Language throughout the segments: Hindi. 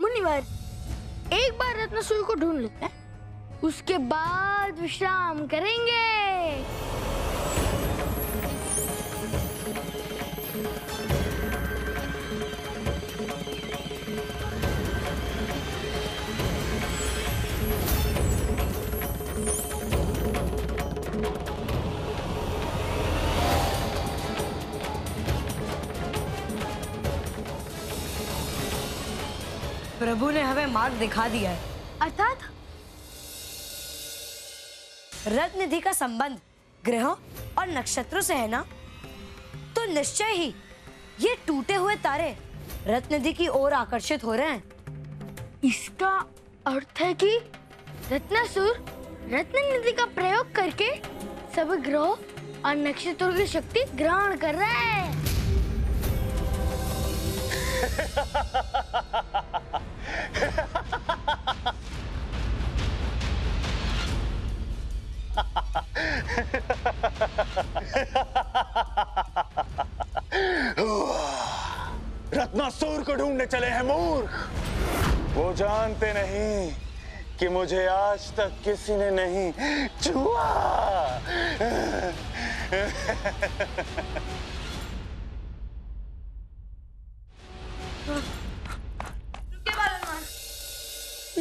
मुनिवर, एक बार रत्नसुई को ढूंढ लेते हैं, उसके बाद विश्राम करेंगे। प्रभु ने हमें मार्ग दिखा दिया है, अर्थात रत्ननिधि का संबंध ग्रहों और नक्षत्रों से है ना, तो निश्चय ही ये टूटे हुए तारे रत्ननिधि की ओर आकर्षित हो रहे हैं। इसका अर्थ है कि रत्नासुर रत्ननिधि का प्रयोग करके सभी ग्रहों और नक्षत्रों की शक्ति ग्रहण कर रहा है। रत्नासुर को ढूंढने चले हैं मूर्ख। वो जानते नहीं कि मुझे आज तक किसी ने नहीं छुआ।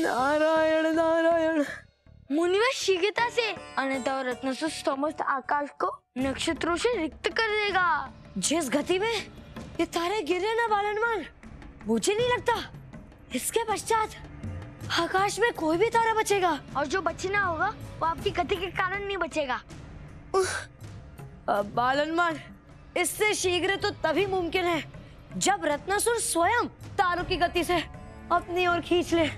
नारायण नारायण। मुनिवर शीघ्रता से अन्यथा रत्नसुर समस्त आकाश को नक्षत्रों से रिक्त कर देगा। जिस गति में ये तारे गिरे ना बालनमान, मुझे नहीं लगता इसके पश्चात आकाश में कोई भी तारा बचेगा, और जो बचना होगा वो आपकी गति के कारण नहीं बचेगा। अब बालनमान, इससे शीघ्र तो तभी मुमकिन है जब रत्नसुर स्वयं तारों की गति से अपनी ओर खींच ले।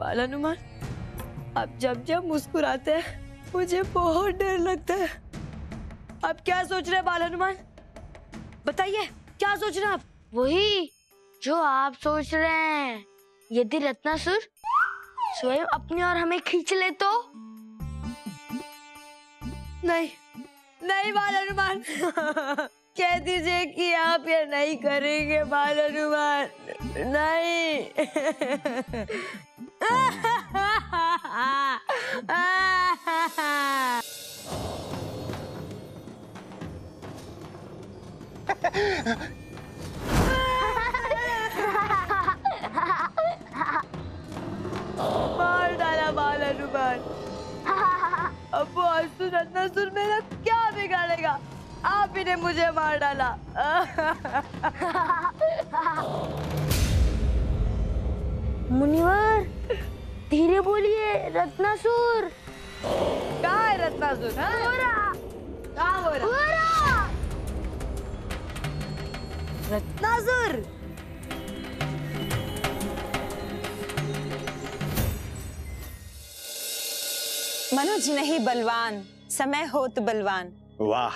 बालानुमान, आप जब जब मुस्कुराते हैं मुझे बहुत डर लगता है। आप क्या सोच रहे हैं बालानुमान, बताइए क्या सोच रहे हैं आप? वही जो आप सोच रहे हैं। यदि रत्नासुर स्वयं अपनी ओर हमें खींच ले तो? नहीं नहीं बालानुमान। कह दीजिए कि आप ये नहीं करेंगे बालानुमान, नहीं। मार डाला बालानुमान। अब असुर रत्नासुर मेरा क्या बिगाड़ेगा, आप ही ने मुझे मार डाला। मुनिवर, धीरे बोलिए। रत्नासुर कहाँ है? रत्नासुर हो रहा कहाँ हो रहा? रत्नासुर मनुज नहीं बलवान, समय हो तो बलवान। वाह,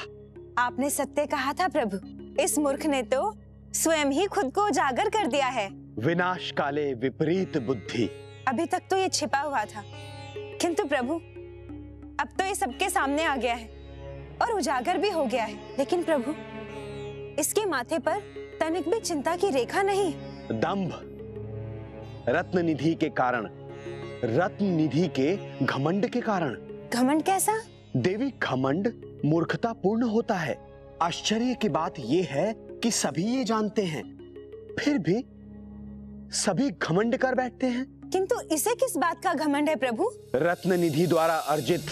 आपने सत्य कहा था प्रभु, इस मूर्ख ने तो स्वयं ही खुद को उजागर कर दिया है। विनाश काले विपरीत बुद्धि। अभी तक तो ये छिपा हुआ था, किंतु प्रभु अब तो ये सबके सामने आ गया है और उजागर भी हो गया है। लेकिन प्रभु, इसके माथे पर तनिक भी चिंता की रेखा नहीं। दंभ रत्ननिधि के कारण, रत्ननिधि के घमंड के कारण। घमंड कैसा? देवी, घमंड मूर्खता पूर्ण होता है। आश्चर्य की बात यह है कि सभी ये जानते हैं, फिर भी सभी घमंड कर बैठते हैं। किंतु इसे किस बात का घमंड है प्रभु? रत्ननिधि द्वारा अर्जित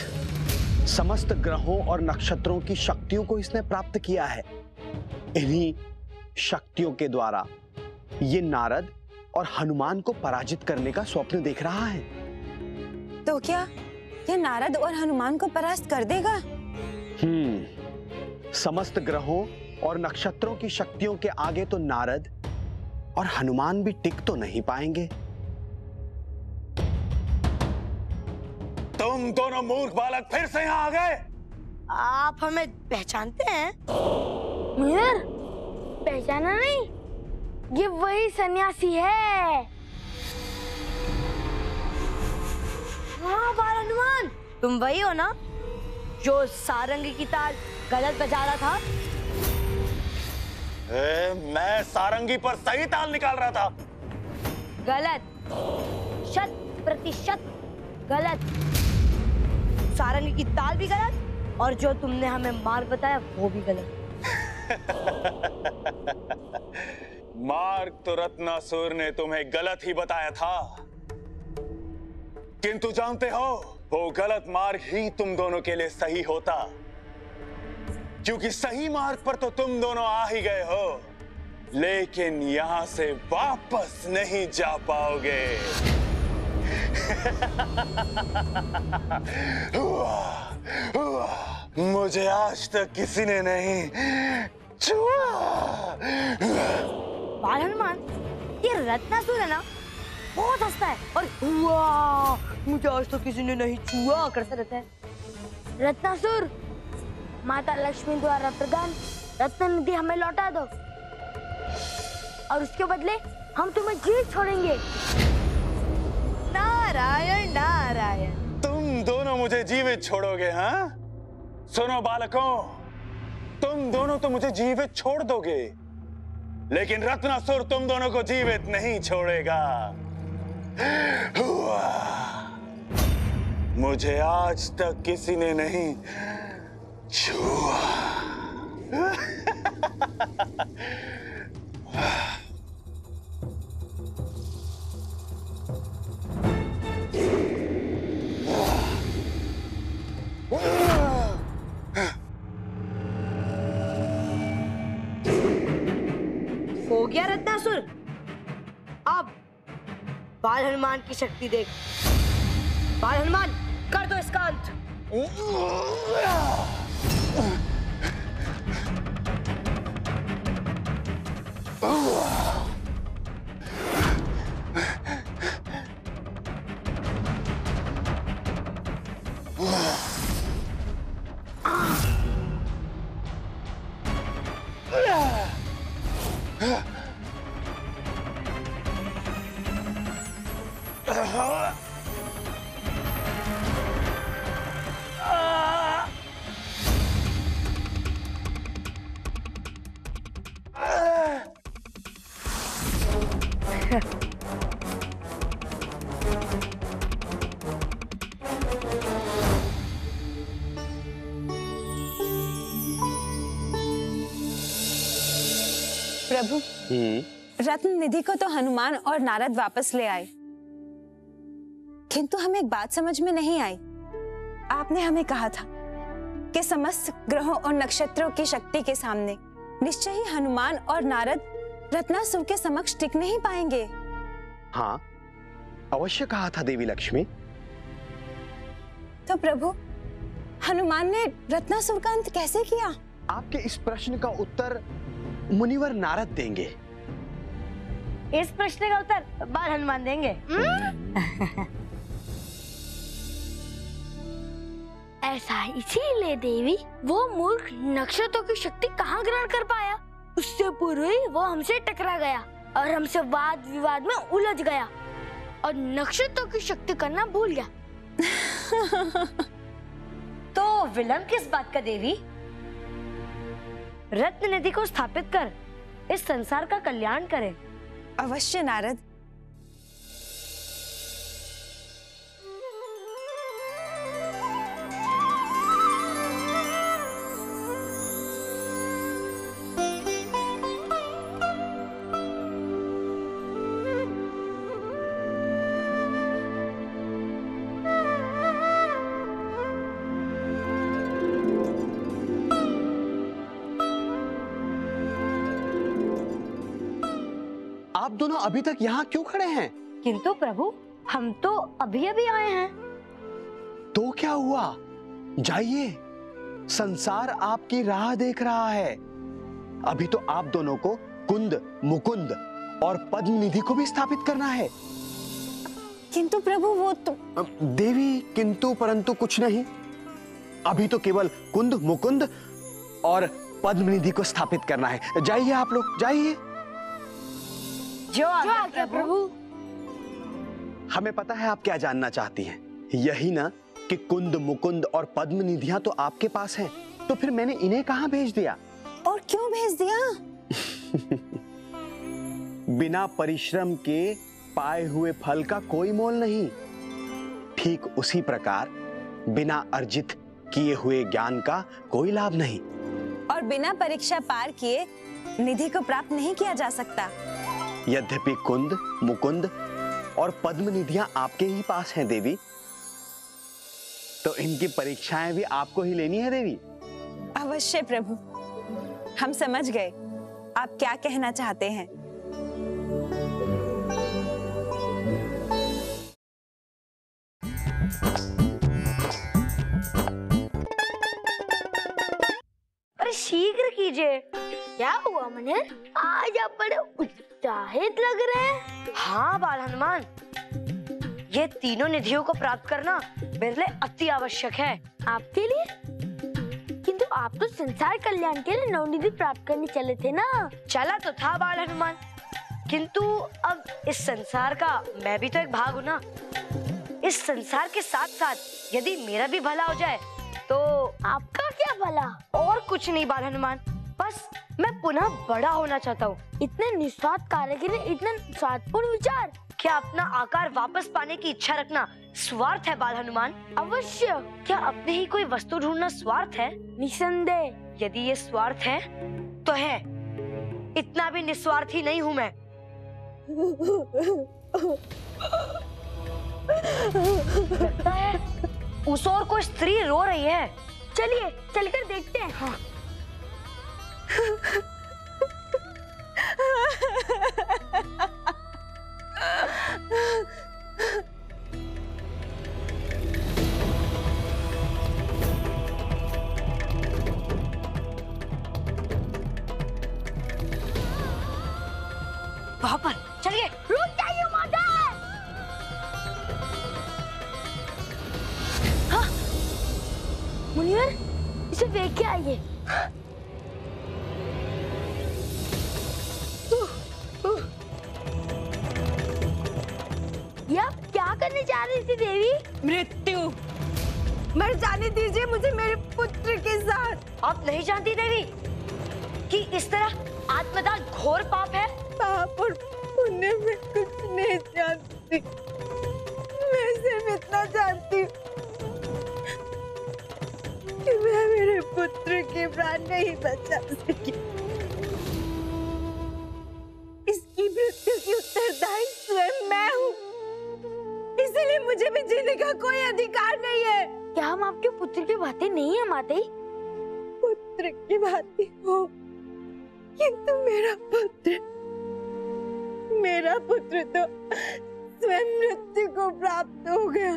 समस्त ग्रहों और नक्षत्रों की शक्तियों को इसने प्राप्त किया है। इन्हीं शक्तियों के द्वारा ये नारद और हनुमान को पराजित करने का स्वप्न देख रहा है। तो क्या ये नारद और हनुमान को परास्त कर देगा? समस्त ग्रहों और नक्षत्रों की शक्तियों के आगे तो नारद और हनुमान भी टिक तो नहीं पाएंगे। तुम दोनों मूर्ख बालक फिर से यहाँ आ गए। आप हमें पहचानते हैं? मुनिवर, पहचाना नहीं, ये वही सन्यासी है। हाँ बाल हनुमान, तुम वही हो ना जो सारंग की ताल गलत बजा रहा था? मैं सारंगी पर सही ताल निकाल रहा था। गलत, 100% गलत। सारंगी की ताल भी गलत और जो तुमने हमें मार बताया वो भी गलत। मार्ग तो रत्नासुर ने तुम्हें गलत ही बताया था, किंतु जानते हो वो गलत मार्ग ही तुम दोनों के लिए सही होता, क्योंकि सही मार्ग पर तो तुम दोनों आ ही गए हो, लेकिन यहां से वापस नहीं जा पाओगे। हुआ, हुआ, मुझे आज तक किसी ने नहीं छुआ। बाल हनुमान, ये रत्नासुर है ना, बहुत हंसता है और हुआ, मुझे आज तक किसी ने नहीं छुआ करता रहता है। रत्नासुर, माता लक्ष्मी द्वारा प्रदान रत्न निधि हमें लौटा दो और उसके बदले हम तुम्हें जीत छोड़ेंगे। नारायण नारायण, तुम दोनों मुझे जीवित छोड़ोगे? हाँ, सुनो बालकों, तुम दोनों तो मुझे जीवित छोड़ दोगे, लेकिन रत्नासुर तुम दोनों को जीवित नहीं छोड़ेगा। हुआ, मुझे आज तक किसी ने नहीं छुआ। हो गया रत्नासुर, अब बाल हनुमान की शक्ति देख। बाल हनुमान, कर दो इसका अंत। प्रभु, रत्न निधि को तो हनुमान और नारद वापस ले आए, किंतु हमें एक बात समझ में नहीं आई। आपने हमें कहा था कि समस्त ग्रहों और नक्षत्रों की शक्ति के सामने निश्चय ही हनुमान और नारद रत्नासुर के समक्ष टिक नहीं पाएंगे। हाँ, अवश्य कहा था देवी लक्ष्मी। तो प्रभु, हनुमान ने रत्नासुर का अंत कैसे किया? आपके इस प्रश्न का उत्तर मुनिवर नारद देंगे। इस प्रश्न का उत्तर बाल हनुमान देंगे। ऐसा इसीलिए देवी, वो मूर्ख नक्षत्रों की शक्ति कहाँ ग्रहण कर पाया? उससे पूर्व ही वो हमसे टकरा गया और हमसे वाद विवाद में उलझ गया और नक्षत्रों की शक्ति करना भूल गया। तो विलंब किस बात का देवी? रत्न निधि को स्थापित कर इस संसार का कल्याण करें। अवश्य नारद। आप दोनों अभी तक यहाँ क्यों खड़े हैं? किंतु प्रभु, हम तो अभी अभी आए हैं। तो क्या हुआ? जाइए, संसार आपकी राह देख रहा है। अभी तो आप दोनों को कुंद, मुकुंद और पद्म निधि को भी स्थापित करना है। किंतु प्रभु, वो तो देवी, किंतु परंतु कुछ नहीं। अभी तो केवल कुंद, मुकुंद और पद्म निधि को स्थापित करना है। जाइए आप लोग, जाइए। जो आ गया प्रभु। हमें पता है आप क्या जानना चाहती हैं। यही ना कि कुंद, मुकुंद और पद्म निधियां तो आपके पास हैं, तो फिर मैंने इन्हें कहां भेज दिया? और क्यों भेज दिया? बिना परिश्रम के पाए हुए फल का कोई मोल नहीं। ठीक उसी प्रकार बिना अर्जित किए हुए ज्ञान का कोई लाभ नहीं और बिना परीक्षा पार किए निधि को प्राप्त नहीं किया जा सकता। यद्यपि कुंद, मुकुंद और पद्म निधियां आपके ही पास हैं देवी, तो इनकी परीक्षाएं भी आपको ही लेनी है देवी। अवश्य प्रभु, हम समझ गए आप क्या कहना चाहते हैं। अरे शीघ्र कीजिए। क्या हुआ मनिर, आज आप बड़े उत्साहित लग रहे हैं। हाँ बाल हनुमान, ये तीनों निधियों को प्राप्त करना मेरे लिए अति आवश्यक है। आपके लिए? किंतु आप तो संसार कल्याण के लिए नौ निधि प्राप्त करने चले थे ना। चला तो था बाल हनुमान, किंतु अब इस संसार का मैं भी तो एक भाग हूँ ना। इस संसार के साथ साथ यदि मेरा भी भला हो जाए तो। आपका क्या भला? और कुछ नहीं बाल हनुमान, बस मैं पुनः बड़ा होना चाहता हूँ। इतने निस्वार्थ कार्य के लिए इतना स्वार्थपूर्ण विचार, क्या अपना आकार वापस पाने की इच्छा रखना स्वार्थ है बाल हनुमान? अवश्य। क्या अपने ही कोई वस्तु ढूंढना स्वार्थ है? निसंदेह। यदि ये स्वार्थ है तो है, इतना भी निस्वार्थ ही नहीं हूँ मैं। लगता है उस ओर कोई स्त्री रो रही है, चलिए चलकर देखते हैं। हाँ। वहाँ पर चलिए। रुक जाइए माता। हाँ मुनिवर, इसे देख के आइए। करने जा रही थी देवी? मृत्यु। मर जाने दीजिए मुझे मेरे पुत्र के साथ। आप नहीं जानती देवी कि इस तरह आत्मदान घोर पाप है? पाप और पुण्य में कुछ नहीं जानती, मैं सिर्फ इतना जानती कि मैं मेरे पुत्र के प्राण नहीं बचा सकी। इसकी मृत्यु की उत्तरदायी स्वयं मैं हूँ, इसीलिए मुझे भी जीने का कोई अधिकार नहीं है। क्या हम आपके पुत्र की भांति नहीं है माता? पुत्र की भांति हो, किंतु मेरा पुत्र तो स्वयं मृत्यु को प्राप्त हो गया।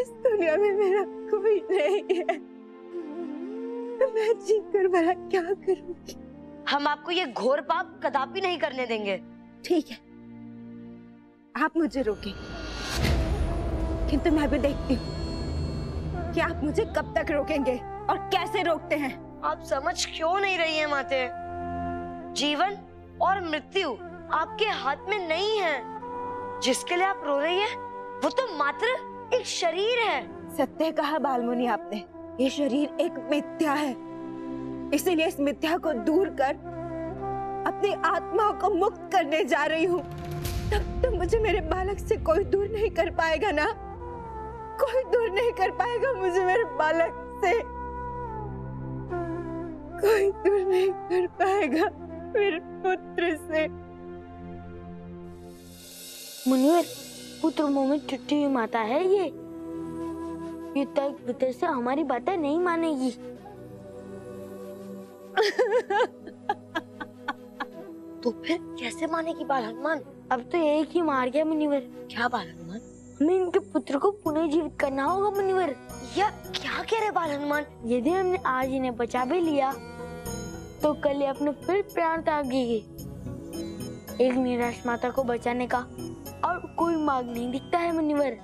इस दुनिया में मेरा कोई नहीं है, तो मैं जीकर भला क्या करूँगी? हम आपको ये घोर पाप कदापि नहीं करने देंगे। ठीक है, आप मुझे रोकें, किंतु मैं भी देखती हूँ कि आप मुझे कब तक रोकेंगे और कैसे रोकते हैं। आप समझ क्यों नहीं रही हैं माते? जीवन और मृत्यु आपके हाथ में नहीं है। जिसके लिए आप रो रही हैं, वो तो मात्र एक शरीर है। सत्य कहा बालमुनि आपने, ये शरीर एक मिथ्या है, इसीलिए इस मिथ्या को दूर कर अपनी आत्मा को मुक्त करने जा रही हूँ। तब तो मुझे मेरे बालक से कोई दूर नहीं कर पाएगा ना, कोई दूर नहीं कर पाएगा मुझे मेरे बालक से, कोई दूर नहीं कर पाएगा मेरे पुत्र से। मुनिवर, पुत्र मोह में छुट्टी हुई माता है ये तर्क भीतर से हमारी बातें नहीं मानेगी। तो फिर कैसे मानेगी बाल हनुमान? अब तो यही कि मार गया मुनिवर। क्या बाल हनुमान, हमें इनके पुत्र को पुनः जीवित करना होगा मुनिवर। या क्या कह रहे बाल हनुमान? यदि हमने आज इन्हें बचा भी लिया तो कल ये अपने फिर प्राण त्यागेगी। एक निराश माता को बचाने का और कोई मार्ग नहीं दिखता है मुनिवर।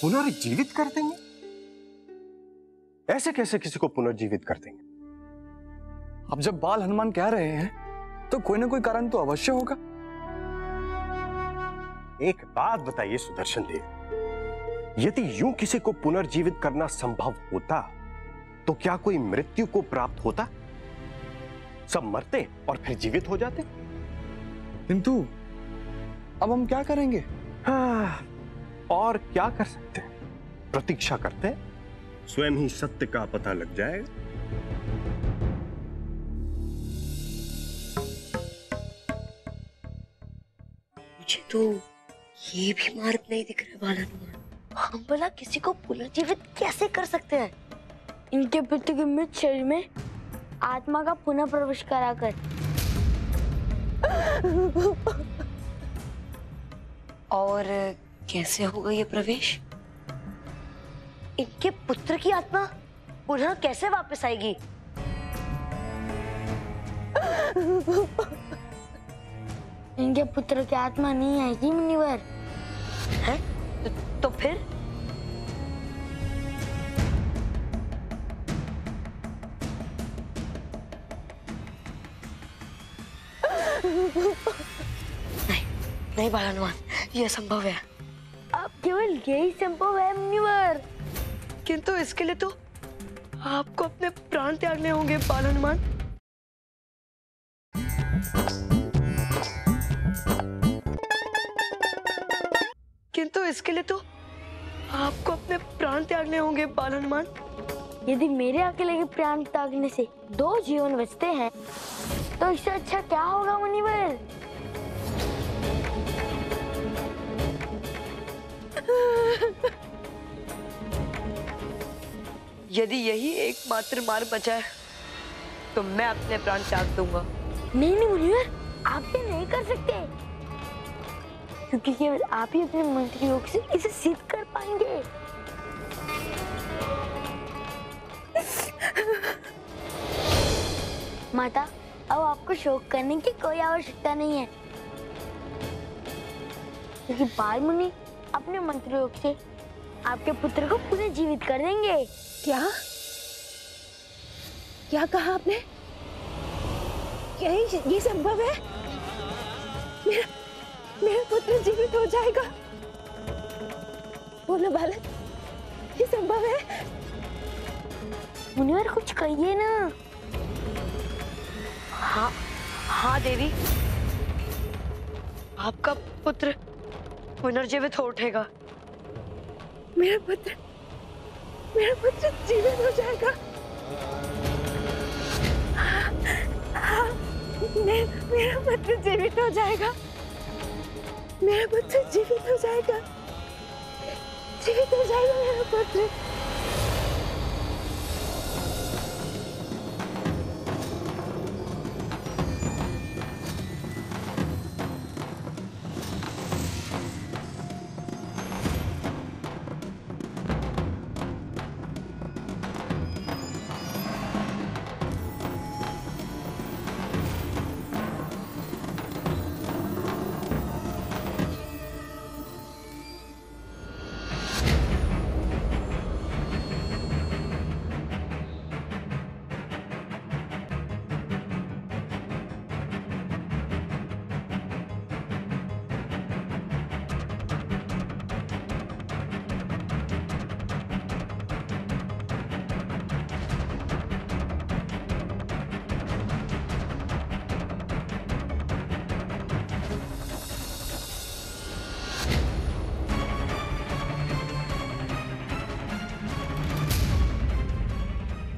पुनर्जीवित कर देंगे? ऐसे कैसे किसी को पुनर्जीवित कर देंगे? अब जब बाल हनुमान कह रहे हैं तो कोई ना कोई कारण तो अवश्य होगा। एक बात बताइए सुदर्शन देव, यदि यूं किसी को पुनर्जीवित करना संभव होता तो क्या कोई मृत्यु को प्राप्त होता? सब मरते और फिर जीवित हो जाते। किंतु अब हम क्या करेंगे? हाँ, और क्या कर सकते हैं? प्रतीक्षा करते हैं, स्वयं ही सत्य का पता लग जाएगा। मुझे तो ये भी मार्ग नहीं दिख रहा बालानुमान। हम भला किसी को पुनर्जीवित कैसे कर सकते हैं? इनके पितृ के मृत शरीर में आत्मा का पुनः प्रवेश कराकर और कैसे होगा ये प्रवेश? इनके पुत्र की आत्मा पुनः कैसे वापस आएगी? इनके पुत्र की आत्मा नहीं आएगी मुनिवर। है? तो फिर नहीं बालानुमान, यह संभव है। अब केवल यही संभव है मुनिवर। किंतु इसके लिए तो आपको अपने प्राण त्यागने होंगे बालानुमान। यदि मेरे अकेले के प्राण त्यागने से दो जीवन बचते हैं तो इससे अच्छा क्या होगा मुनिवर? यदि यही एकमात्र मार्ग बचा है तो मैं अपने प्राण त्याग दूंगा। नहीं नहीं मुनिवर, आप ये नहीं कर सकते, क्योंकि केवल आप ही अपने मंत्र योग से इसे सिद्ध कर पाएंगे। माता, अब आपको शोक करने की कोई आवश्यकता नहीं है, क्योंकि बाल मुनि अपने मंत्रों से आपके पुत्र को पुनः जीवित कर देंगे। क्या क्या कहा आपने? यही संभव है? मेरा पुत्र जीवित हो जाएगा? बोलो बालक, ये संभव है? मुनिवर कुछ कहिए ना। हाँ हाँ देवी, आपका पुत्र पुनर्जीवित हो उठेगा। मेरा पुत्र जीवित हो जाएगा। हाँ, मेरा पुत्र जीवित हो जाएगा। मेरा पुत्र जीवित हो जाएगा। जीवित हो जाएगा मेरा पुत्र।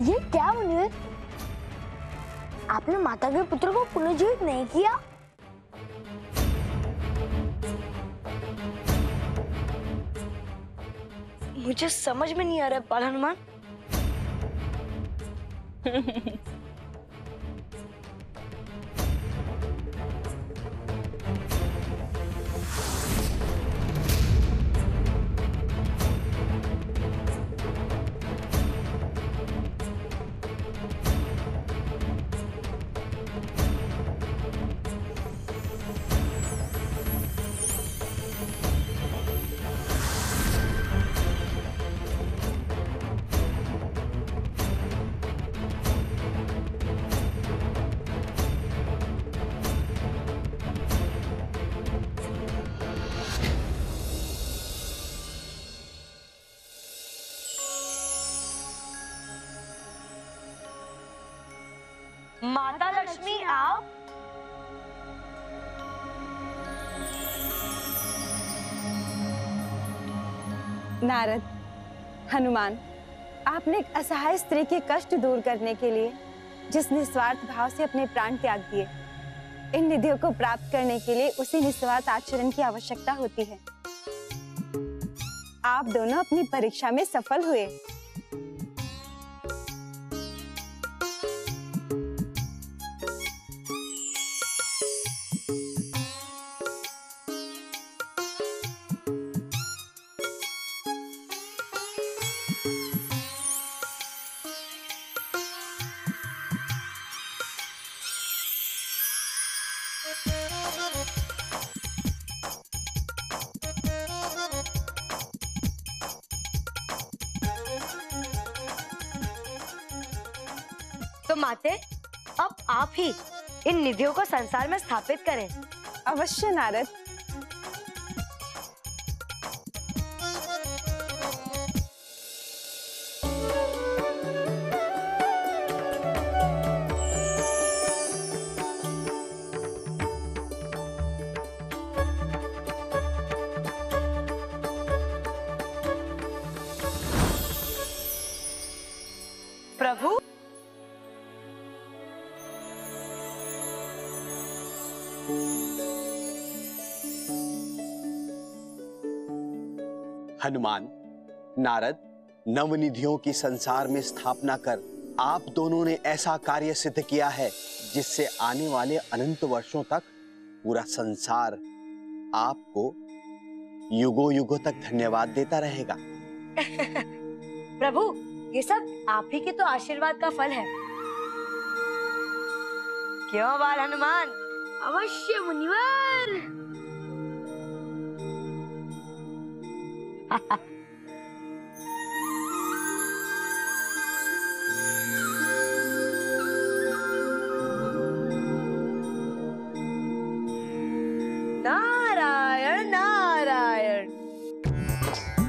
ये क्या मुनिवर, आपने माता के पुत्र को पुनर्जीवित नहीं किया? मुझे समझ में नहीं आ रहा है बालानुमान। माता लक्ष्मी आओ। नारद, हनुमान, आपने एक असहाय स्त्री के कष्ट दूर करने के लिए जिस निस्वार्थ भाव से अपने प्राण त्याग दिए, इन निधियों को प्राप्त करने के लिए उसी निस्वार्थ आचरण की आवश्यकता होती है। आप दोनों अपनी परीक्षा में सफल हुए। माते, अब आप ही इन निधियों को संसार में स्थापित करें। अवश्य नारद। प्रभु, हनुमान, नारद, नवनिधियों की संसार में स्थापना कर आप दोनों ने ऐसा कार्य सिद्ध किया है जिससे आने वाले अनंत वर्षों तक पूरा संसार आपको युगों युगों तक धन्यवाद देता रहेगा। प्रभु, ये सब आप ही के तो आशीर्वाद का फल है। क्यों बाल हनुमान? अवश्य मुनिवर। नारायण नारायण।